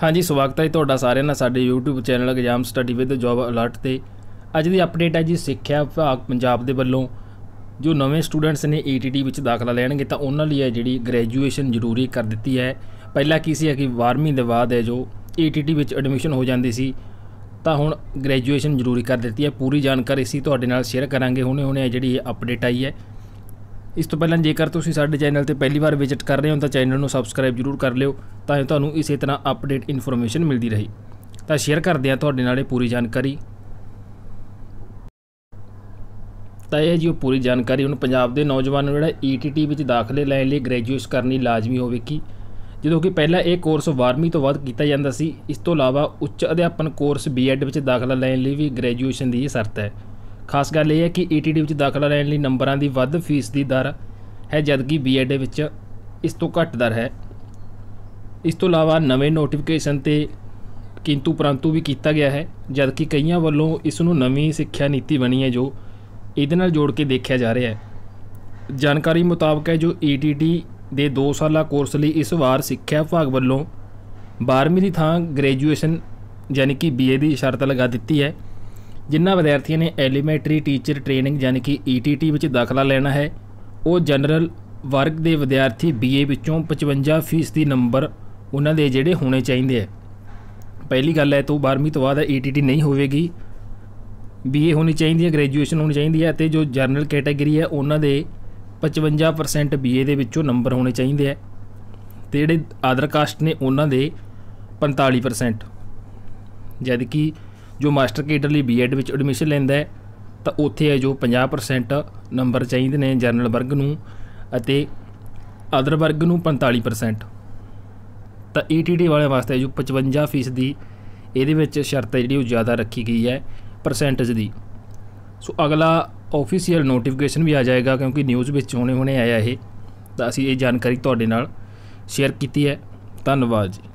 हाँ जी, स्वागत है ਤੁਹਾਡਾ ਸਾਰਿਆਂ ਦਾ ਸਾਡੇ YouTube channel exam study with job alert ਤੇ। ਅੱਜ ਦੀ अपडेट है जी ਸਿੱਖਿਆ ਵਿਭਾਗ ਪੰਜਾਬ ਦੇ ਵੱਲੋਂ जो नवे स्टूडेंट्स ने ETT ਵਿੱਚ दाखला ਲੈਣਗੇ ਤਾਂ ਉਹਨਾਂ ਲਈ ਜਿਹੜੀ ग्रेजुएशन ਜ਼ਰੂਰੀ कर ਦਿੱਤੀ है। ਪਹਿਲਾਂ ਕੀ ਸੀ ਕਿ 12ਵੀਂ ਦੇ ਬਾਅਦ है जो ETT ਵਿੱਚ ਐਡਮਿਸ਼ਨ हो ਜਾਂਦੀ ਸੀ ਤਾਂ ਹੁਣ ग्रेजुएशन ਜ਼ਰੂਰੀ कर ਦਿੱਤੀ है। पूरी जानकारी ਅਸੀਂ ਤੁਹਾਡੇ ਨਾਲ शेयर ਕਰਾਂਗੇ ਹੁਣੇ-ਹੁਣੇ ਜਿਹੜੀ अपडेट आई है। इस तो पहले जेकर तुसीं साडे चैनल ते पहली बार विजिट कर रहे हो तो चैनल नूं सबसक्राइब जरूर कर लिओ तां तुहानूं इसे तरह अपडेट इन्फॉर्मेशन मिलती रही। तो शेयर करते हैं तुहाडे नाल पूरी जानकारी। तो यह जी पूरी जानकारी हुण पंजाब दे नौजवान जिहड़ा ETT विच दाखले लैण लई ग्रेजुएट करनी लाजमी होवेगी, जो कि पहला यह कोर्स 12वीं तो बाद कीता जांदा सी। इस तो इलावा उच्च अध्यापन कोर्स B.Ed विच दाखला लैण लई भी ग्रेजुएशन की शर्त है। खास गल यह है कि ETT विच दाखला लैण लई नंबरां दी वध फीस दी दर है, जबकि B.Ed विच इस तो घट दर है। इस तो इलावा नवे नोटिफिकेशन ते किंतु परंतु भी किया गया है, जबकि कई वालों इस नूं नवी सिक्ख्या नीति बनी है जो इहदे नाल जोड़ के देखा जा रहा है। जानकारी मुताबक है जो ETT दे 2 साल कोर्स लई इस वार सिक्ख्या विभाग वालों 12वीं दी थां ग्रेजुएशन यानी कि BA दी शर्त लगा दी है। जिन्होंने विद्यार्थियों ने एलीमेंटरी टीचर ट्रेनिंग यानी कि ETT में दाखला लेना है, वो जनरल वर्ग के विद्यार्थी BA विचों 55% नंबर उन्होंने जोड़े होने चाहिए है। पहली गल है तो 12वीं तो बाद ETT नहीं होगी, BA होनी चाहिए, ग्रेजुएशन होनी चाहिए है। जो जनरल कैटेगरी है उन्होंने 55% BA के विचों नंबर होने चाहिए है, तो जोड़े अदर कास्ट ने उन्होंने 45%। जबकि जो मास्टर कैडर लिए B.Ed में एडमिशन लेंदा है तो उत्थे है जो 50% नंबर चाहिए ने जनरल वर्ग नूं अते अदर वर्ग नूं 45%। तो ETT वाले वास्ते जो 55% इहदे विच शर्त जिहड़ी ज़्यादा रखी गई है परसेंटेज दी। सो अगला ऑफिशियल नोटिफिकेशन भी आ जाएगा, क्योंकि न्यूज़ विच हुणे हुणे आया है, तो असीं ये जानकारी तुहाडे नाल शेयर कीती है। धन्नवाद।